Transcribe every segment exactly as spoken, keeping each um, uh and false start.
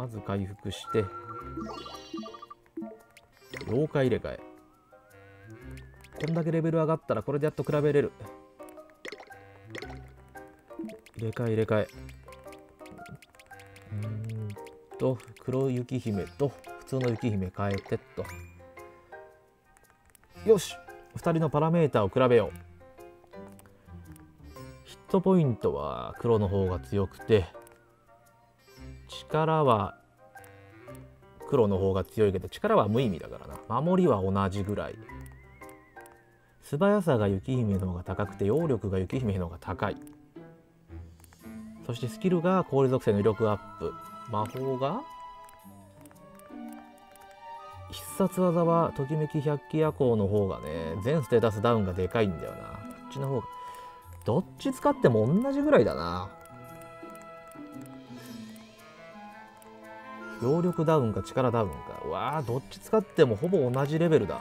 まず回復して妖怪入れ替え。こんだけレベル上がったらこれでやっと比べれる。入れ替え入れ替えうんと黒雪姫と普通の雪姫変えてっと。よし、ふたりのパラメーターを比べよう。ヒットポイントは黒の方が強くて、力は黒の方が強いけど力は無意味だからな。守りは同じぐらい、素早さが雪姫の方が高くて揚力が雪姫の方が高い。そしてスキルが氷属性の威力アップ、魔法が必殺技はときめき百鬼夜行の方がね、全ステータスダウンがでかいんだよな。こっちの方がどっち使っても同じぐらいだな。揚力ダウンか力ダウンか、うわあどっち使ってもほぼ同じレベルだ。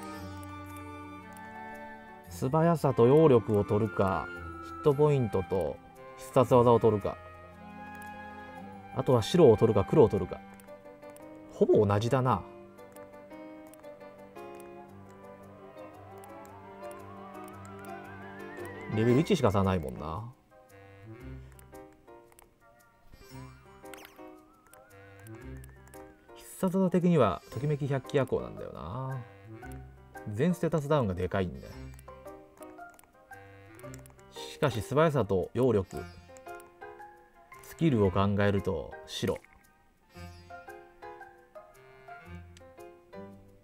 素早さと揚力を取るか、ヒットポイントと必殺技を取るか、あとは白を取るか黒を取るか、ほぼ同じだな。レベルいちしか差ないもんな。必殺技的にはときめき百鬼夜行なんだよな。全ステータスダウンがでかいんだよ。しかし素早さと揚力、スキルを考えると白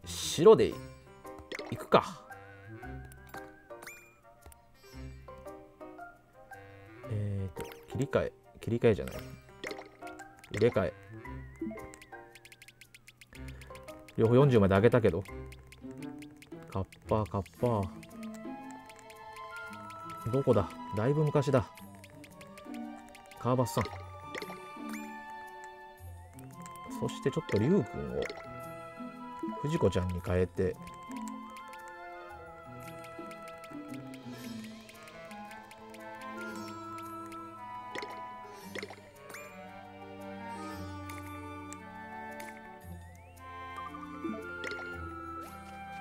白でいくか。えーと切り替え切り替えじゃない入れ替え、両方よんじゅうまで上げたけど、カッパーカッパーどこだ、だいぶ昔だ。川端さん、そしてちょっと龍君を藤子ちゃんに変えて、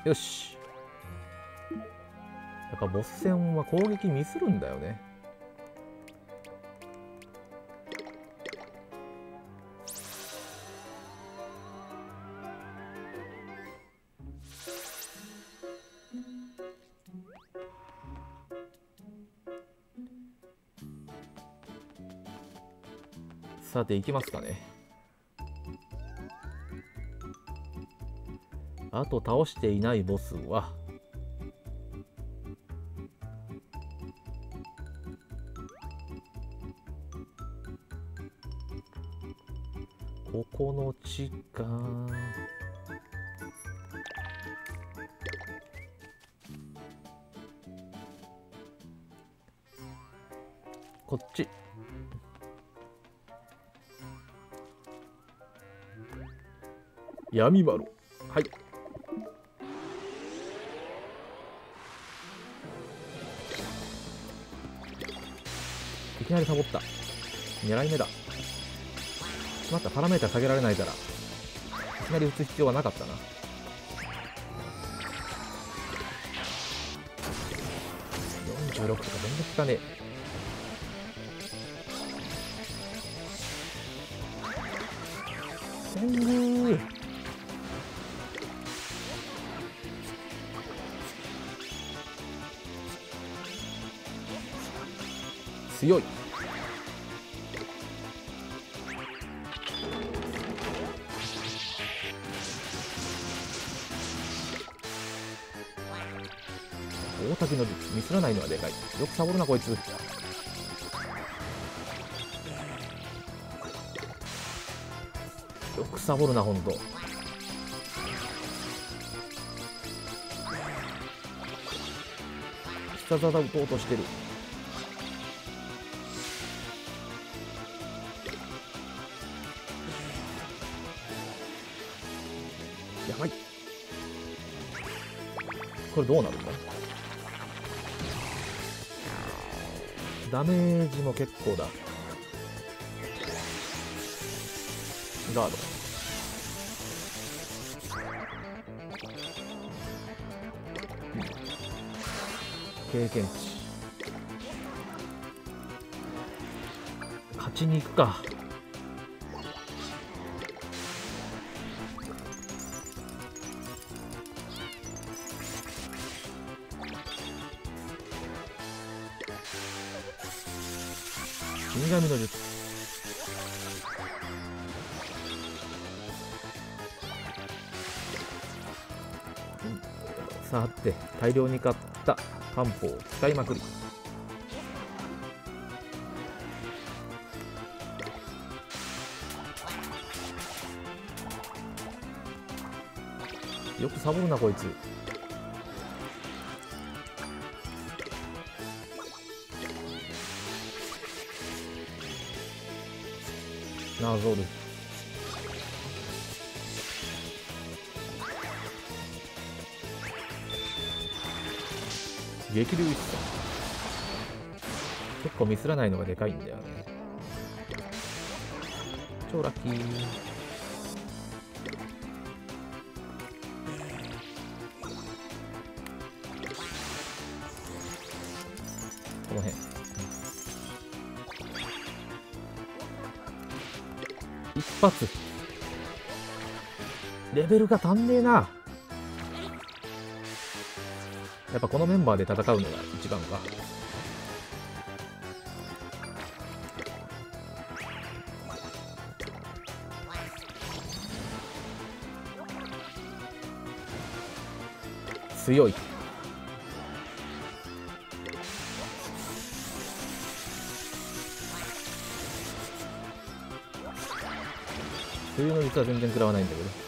よし。だからボス戦は攻撃ミスるんだよね。さて行きますかね。あと倒していないボスはここの地下、こっち。闇丸、はい、いきなりサボった。狙い目だ。またパラメータ下げられないからいきなり打つ必要はなかったな。よんじゅうろくとか全然効かねえ。強い。大滝のミスらないのはでかい。よくサボるなこいつ。よくサボるなほんと。必殺技打とうとしてる。これどうなるの？ダメージも結構だ。ガード。経験値勝ちに行くか。死神の術、さて大量に買った漢方を使いまくり、よくサボるなこいつ。ナゾル激流一さん、結構ミスらないのがでかいんだよね。超ラッキー。この辺一発、レベルが足んねえな。やっぱこのメンバーで戦うのが一番か。強い。冬の実は全然食らわないんだけど。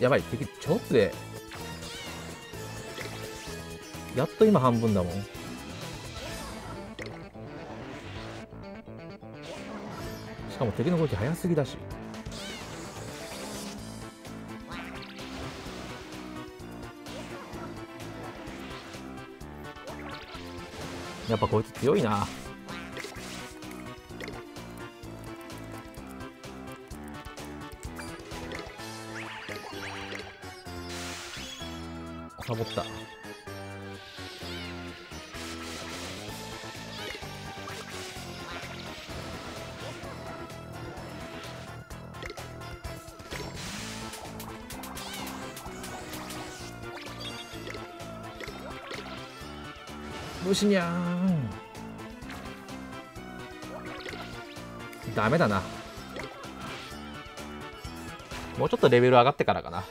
やばい、敵ちょっとでやっと今半分だもん。しかも敵の動き早すぎだし、やっぱこいつ強いな。サボった。むしにゃん、ダメだな。もうちょっとレベル上がってからかな。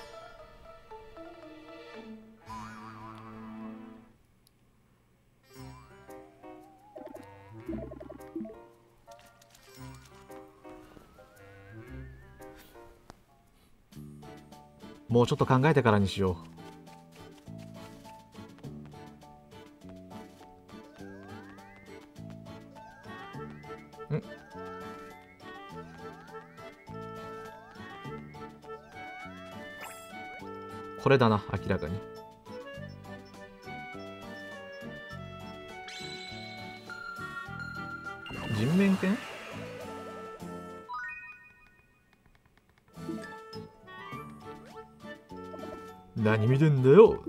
もうちょっと考えてからにしよう。これだな、明らかに。人面犬？何見てんだよ。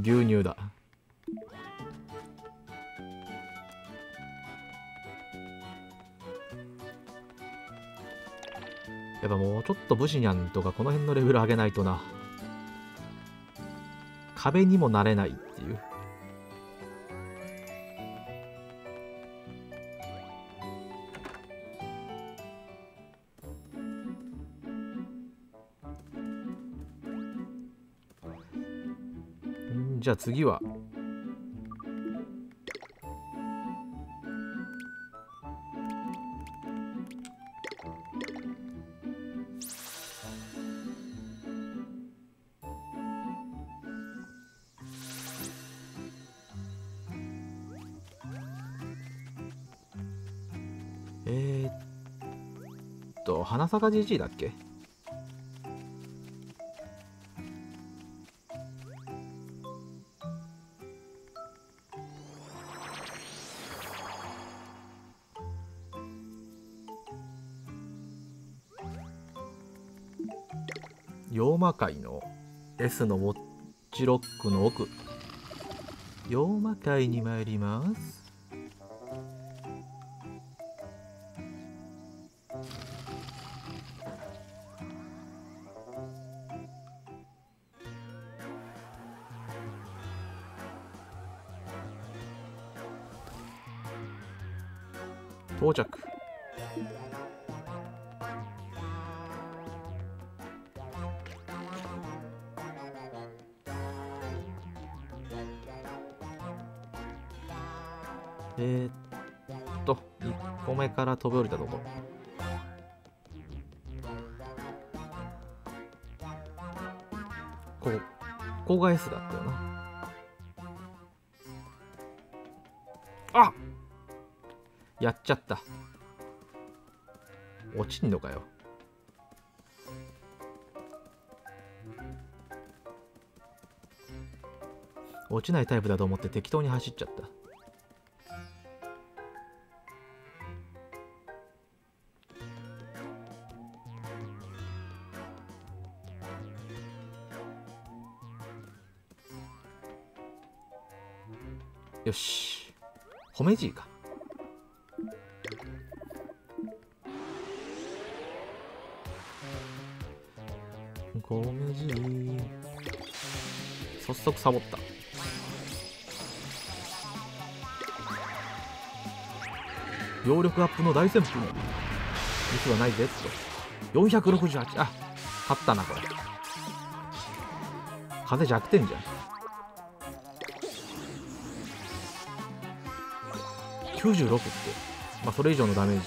牛乳だ。やっぱもうちょっとブシニャンとかこの辺のレベル上げないとな。壁にもなれないっていう。じゃあ次はえー、っと花坂じじいだっけ。妖魔界の エス のモッチロックの奥、妖魔界に参ります。到着。えー、っといっこめから飛び降りたところ。ここここが エス だったよな。あっ、やっちゃった。落ちんのかよ。落ちないタイプだと思って適当に走っちゃった。よし、褒めじいか。ごめじい、早速サボった。揚力アップの大旋風もミスはないぜっと。よんひゃくろくじゅうはち、あ、勝ったな。これ風弱点じゃん。きゅうじゅうろくって、まあそれ以上のダメージ。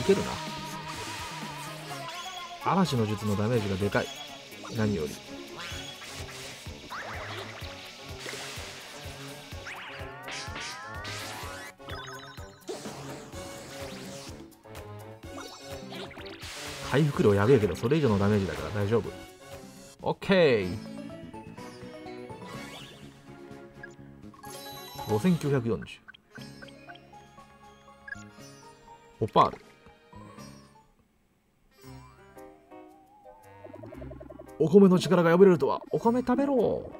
いけるな。嵐の術のダメージがでかい。何より回復量やべえけど、それ以上のダメージだから大丈夫。 OK5940 オパール。お米の力が破れるとは。お米食べろ。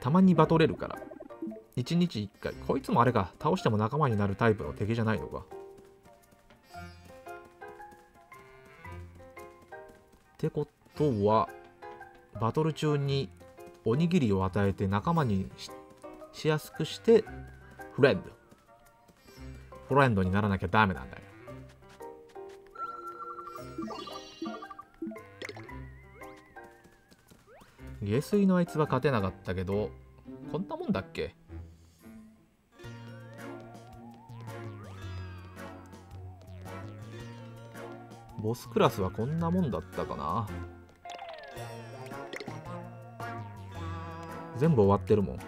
たまにバトれるからいちにちいっかい。こいつもあれか、倒しても仲間になるタイプの敵じゃないのか。ってことはバトル中におにぎりを与えて仲間に し, しやすくしてフレンドフレンドにならなきゃダメなんだよ。下水のあいつは勝てなかったけど、こんなもんだっけ。ボスクラスはこんなもんだったかな。全部終わってるもん。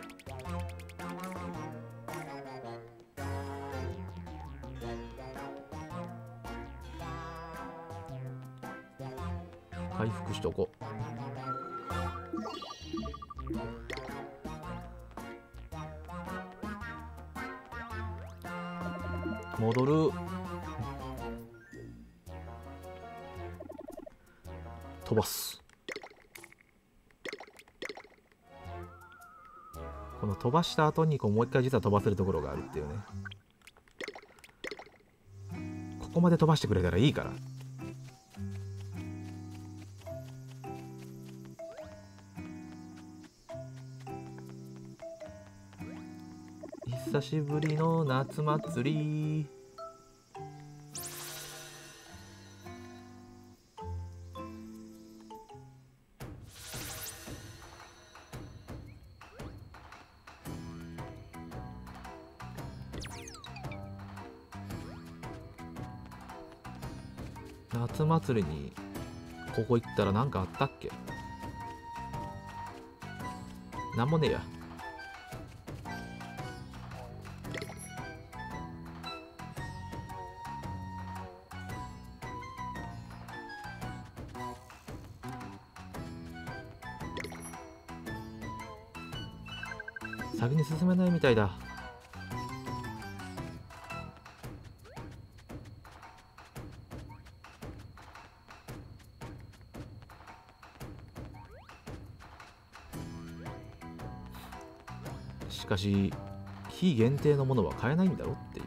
回復しとこう。戻る。飛ばす。この飛ばした後にこうもう一回実は飛ばせるところがあるっていうね。ここまで飛ばしてくれたらいいから。久しぶりの夏祭り。夏祭りにここ行ったら何かあったっけ。なんもねえや。先に進めないみたいだ。しかし期限定のものは買えないんだろってい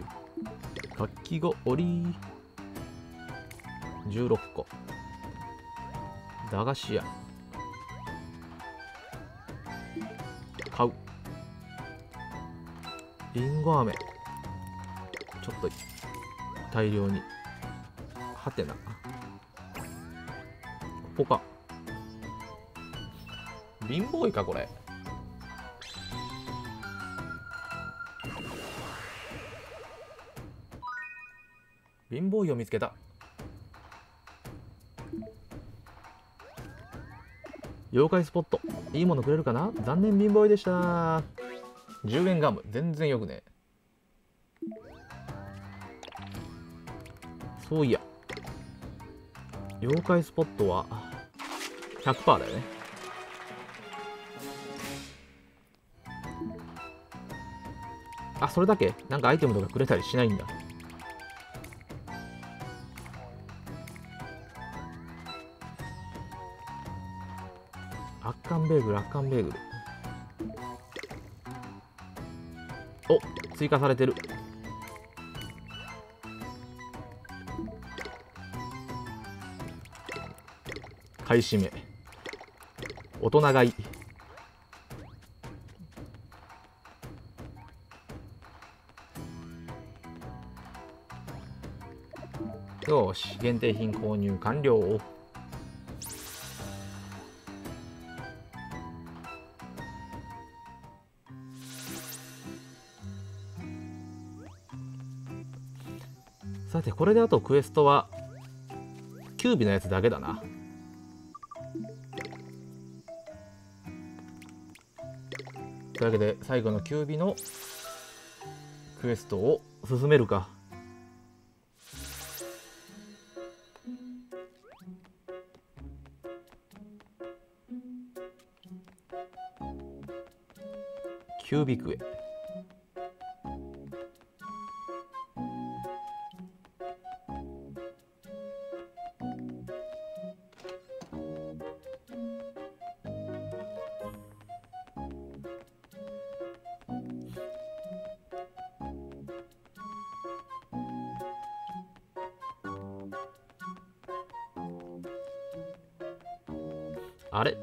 う。かき氷じゅうろっこ、駄菓子屋買う、りんご飴ちょっと大量に、はてな、ポカ、貧乏いかこれ。貧乏いを見つけた。妖怪スポットいいものくれるかな。残念、貧乏いでした。じゅうえんガム全然よくねえ。そういや妖怪スポットは ひゃくパーセント だよね。あ、それだけなんかアイテムとかくれたりしないんだ。圧巻ベーグル、圧巻ベーグル、お、追加されてる。買い占め、大人買い、よし、限定品購入完了。さてこれであとクエストはキュービのやつだけだな。というわけで最後のキュービのクエストを進めるか。キュービクエ、あれ、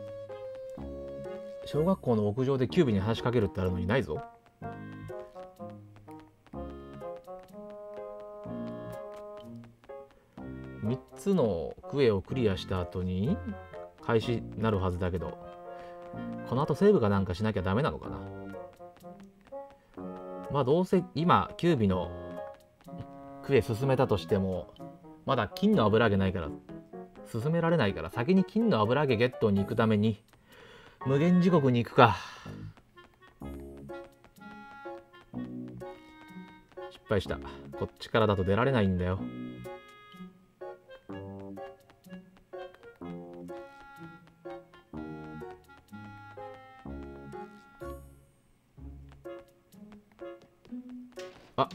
小学校の屋上でキュービに話しかけるってあるのにないぞ。みっつのクエをクリアした後に開始になるはずだけど、この後セーブかなんかしなきゃダメなのかな。まあどうせ今キュービのクエ進めたとしてもまだ金の油揚げないから進められないから、先に金の油揚げゲットに行くために無限地獄に行くか。失敗した。こっちからだと出られないんだよ。あ、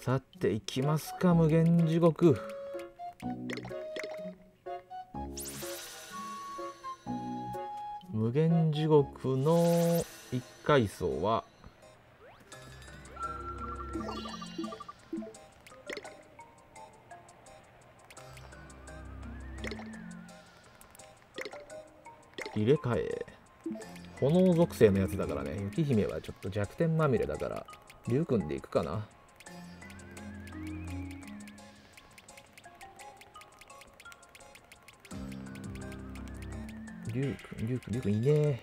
さて行きますか、無限地獄。無限地獄のいっかい層は入れ替え、炎属性のやつだからね。雪姫はちょっと弱点まみれだから竜君でいくかな。リュウ君、リュウ君、リュウ君いねえ。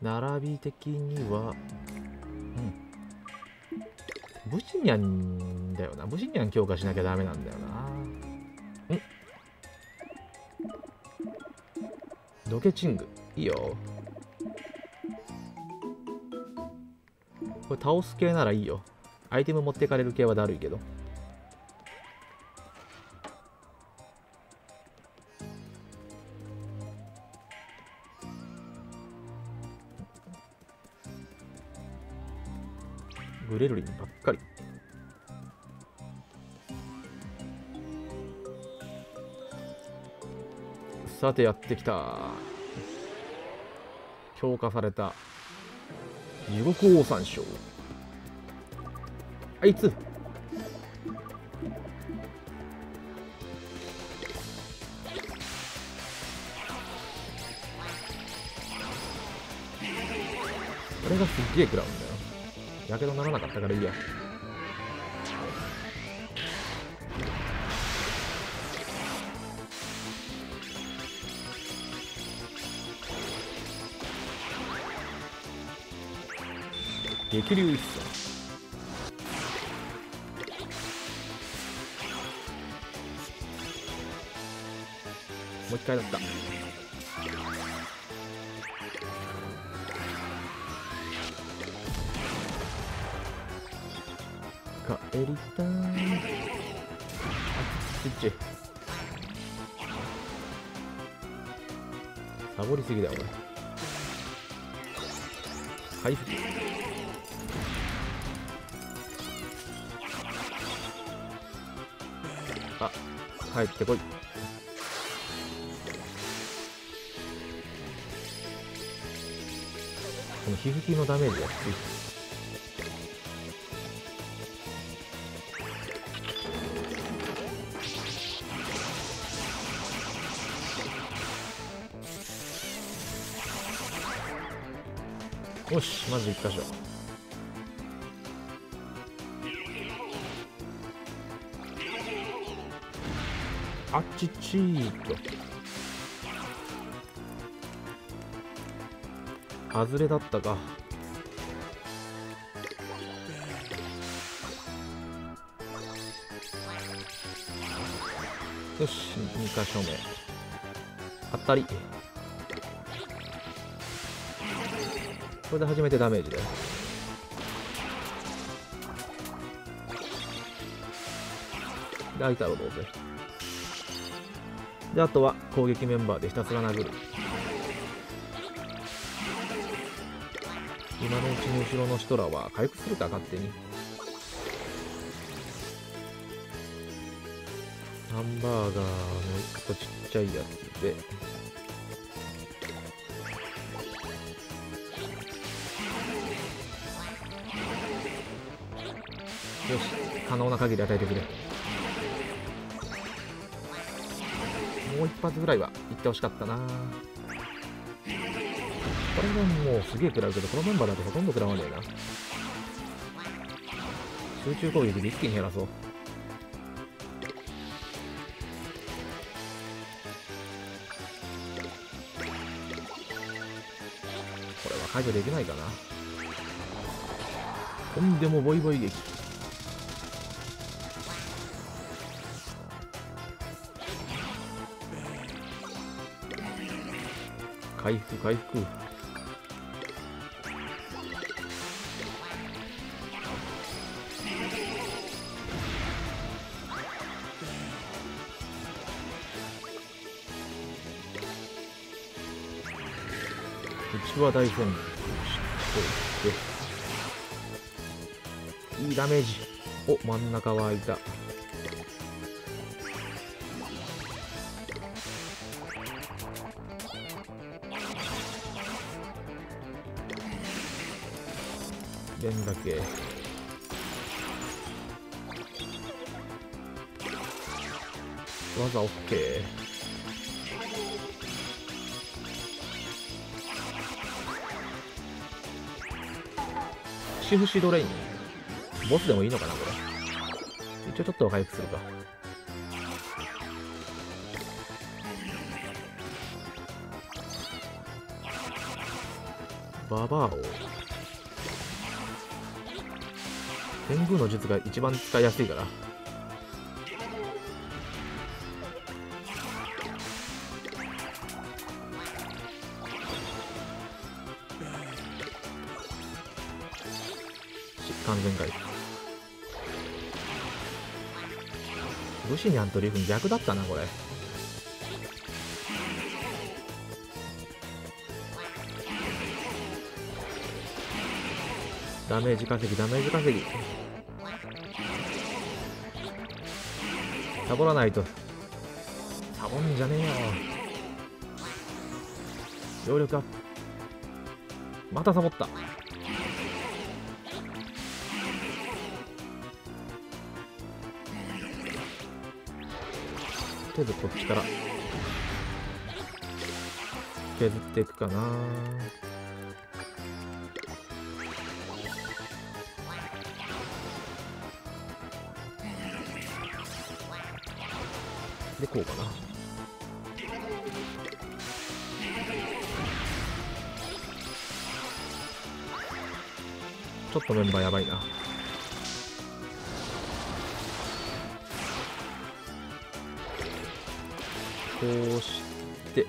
並び的には、うん、ブシニャンだよな。ブシニャン強化しなきゃダメなんだよな。ん、ドケチングいいよ。これ倒す系ならいいよ。アイテム持ってかれる系はだるいけど。グレルリンばっかり。さてやってきた、強化された地獄王山椒。あいつこれがすっげえ食らうんだよ。やけどならなかったからいいや。激流一閃。もう一回だった。帰りたい。スイッチサボりすぎだよ俺。回復帰ってこい。この皮膚球のダメージがきつい。よし、まずいっか所。あっちちーっと外れだったか。よし、にか所目当たり。これで初めてダメージだよ。で開いたろうどうせ。であとは攻撃メンバーでひたすら殴る。今のうちに後ろの人らは回復するか勝手に。ハンバーガーのいっこちっちゃいやつでよし、可能な限り与えてくれ。もう一発ぐらいは行ってほしかったな。これももうすげえ食らうけど、このメンバーだとほとんど食らわねえな。集中攻撃で一気に減らそう。これは解除できないかな。とんでもボイボイ劇。回復回復。うちは大戦力していいダメージ。お、真ん中は空いた。でんだけ技オッケー。シフシドレインボスでもいいのかなこれ。一応ちょっと回復するか。ババアを天空の術が一番使いやすいから。完全回復。ブシニャンとリフン逆だったなこれ。ダメージ稼ぎ、ダメージ稼ぎ。サボらないと。サボんじゃねえよ。揚力アップ。またサボった。とりあえずこっちから削っていくかな。でこうかな。ちょっとメンバーやばいな。こうしてよ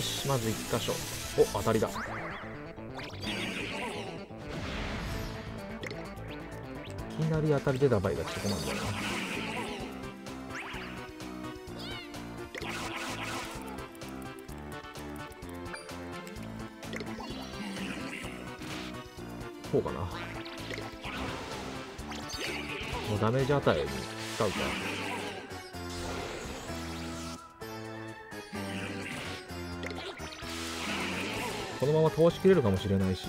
し、まずいっ箇所。お、当たりだ。いきなり当たりでダバイが来てこないんだよな。こうかな。もうダメージ与え使うか。このまま通し切れるかもしれないし。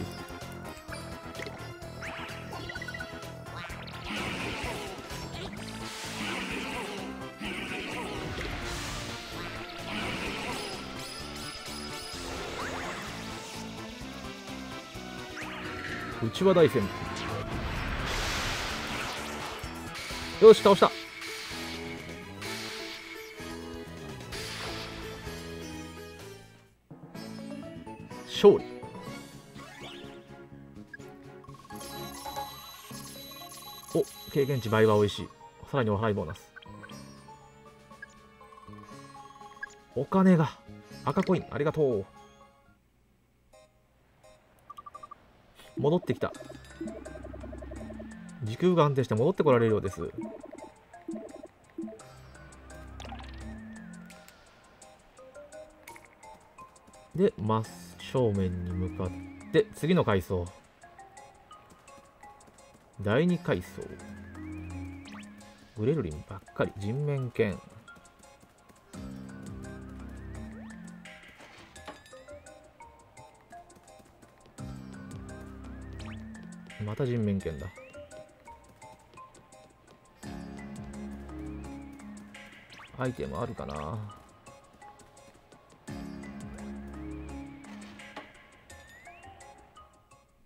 うちわ大戦。よし、倒した。勝利。お、経験値倍は美味しい。さらにお払いボーナス。お金が赤コインありがとう。戻ってきた。時空が安定して戻ってこられるようです。で真正面に向かって次の階層、だいに階層。グレルリンばっかり。人面犬。また人面犬だ。アイテムあるかな。